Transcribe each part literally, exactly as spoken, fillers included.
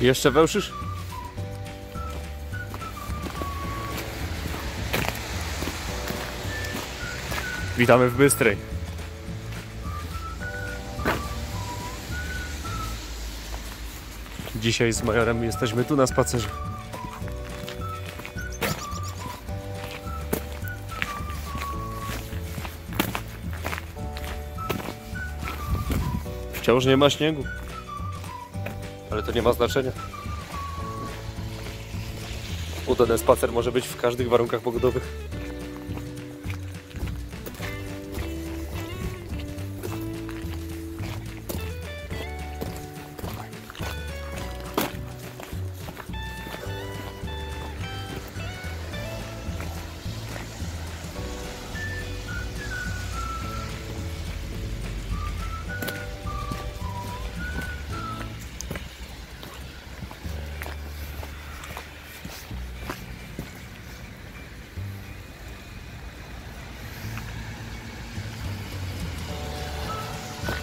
Jeszcze wełszysz? Witamy w Bystrej. Dzisiaj z Majorem jesteśmy tu na spacerze. Wciąż nie ma śniegu, ale to nie ma znaczenia. Udany spacer może być w każdych warunkach pogodowych.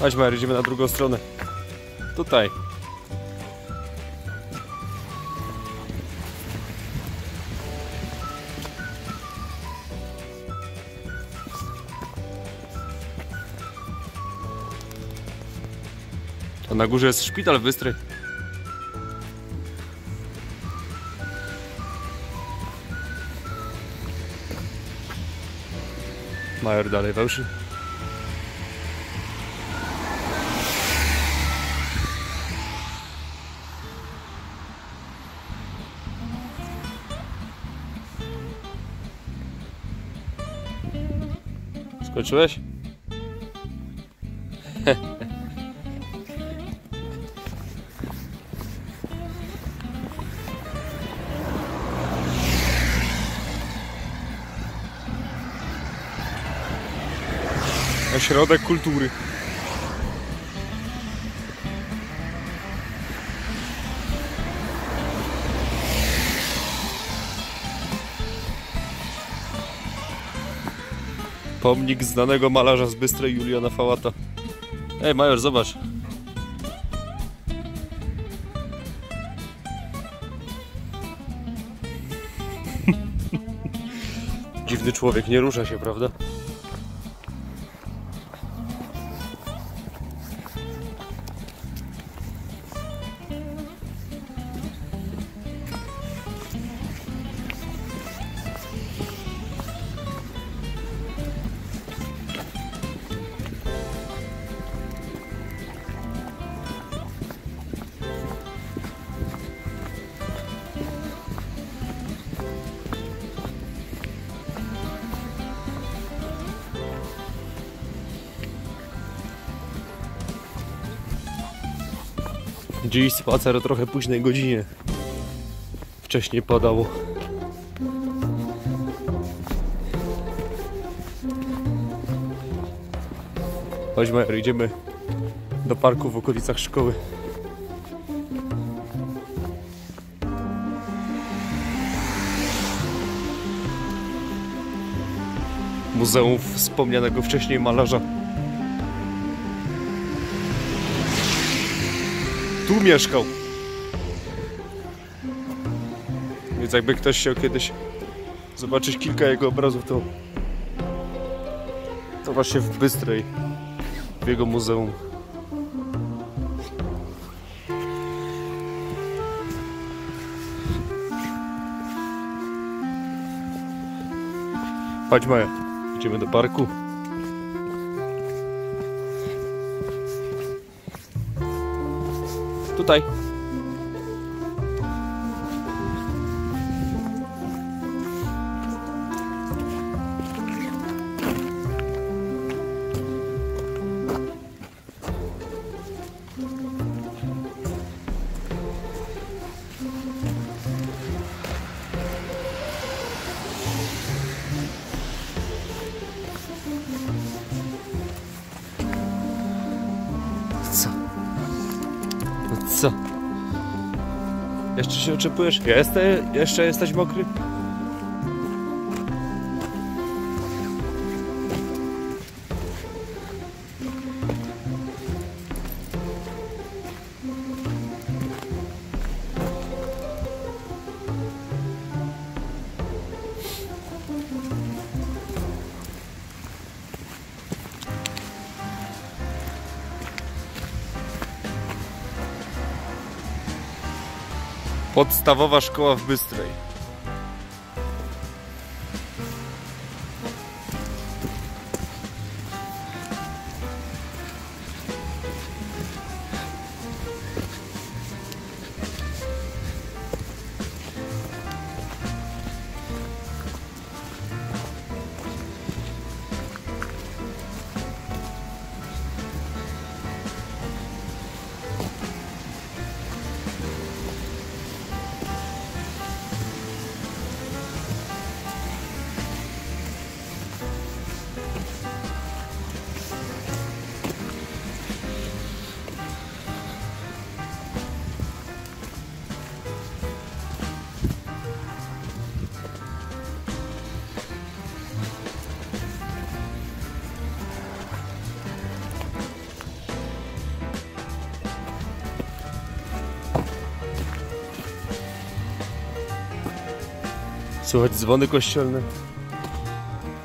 Chodź Mario, idziemy na drugą stronę. Tutaj. A na górze jest szpital w Bystrej. Major dalej wełszy. Skończyłeś? Ośrodek kultury. Pomnik znanego malarza z Bystrej, Juliana Fałata. Ej Major, zobacz. Dziwny człowiek, nie rusza się, prawda? Dziś spacer o trochę późnej godzinie. Wcześniej padało. Chodź Major, idziemy do parku w okolicach szkoły. Muzeum wspomnianego wcześniej malarza. Tu mieszkał. Więc jakby ktoś chciał kiedyś zobaczyć kilka jego obrazów, to, to właśnie w Bystrej, w jego muzeum. Chodź Maja, idziemy do parku. Tutaj. Co? Jeszcze się oczepujesz? Jeste, jeszcze jesteś mokry? Podstawowa szkoła w Bystrej. Słuchaj, dzwony kościelne.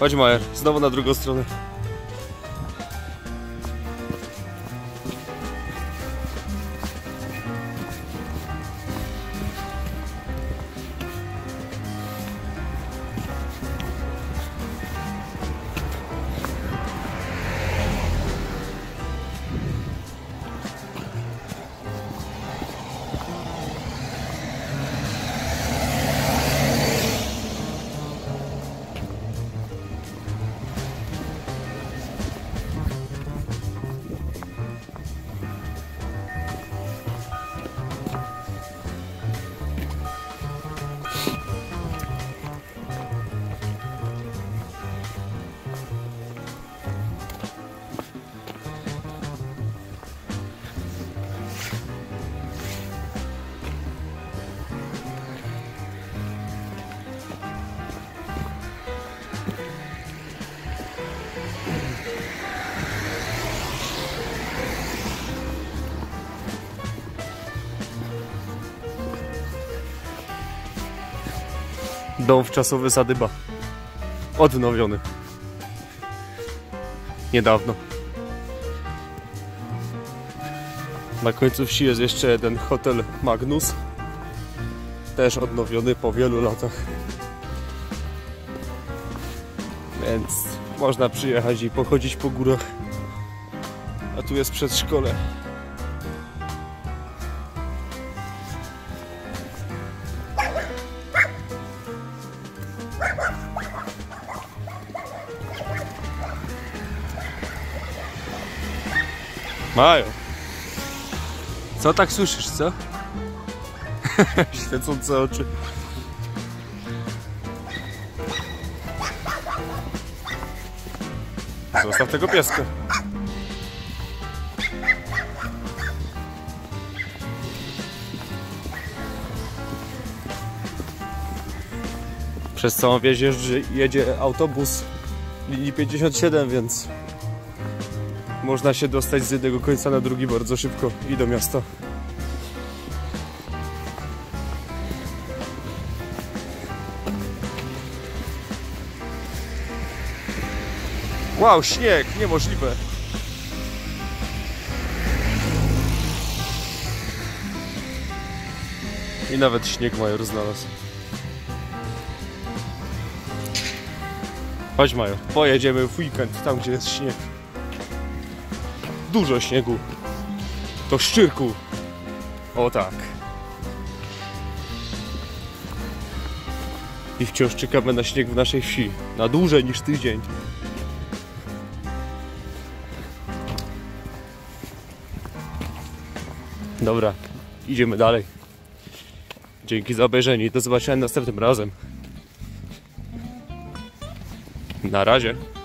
Chodź, Majer, znowu na drugą stronę. Dom wczasowy Sadyba. Odnowiony. Niedawno. Na końcu wsi jest jeszcze jeden hotel Magnus. Też odnowiony po wielu latach. Więc można przyjechać i pochodzić po górach. A tu jest przedszkole. Majo, co tak słyszysz, co? Świecące oczy. Zostaw tego pieska. Przez całą wieś jeżdży, jedzie autobus linii pięćdziesiąt siedem, więc można się dostać z jednego końca na drugi bardzo szybko i do miasta. Wow, śnieg! Niemożliwe! I nawet śnieg Major znalazł. Chodź, Major, pojedziemy w weekend tam, gdzie jest śnieg. Dużo śniegu. To Szczyrku. O tak. I wciąż czekamy na śnieg w naszej wsi. Na dłużej niż tydzień. Dobra, idziemy dalej. Dzięki za obejrzenie. Do zobaczenia następnym razem. Na razie.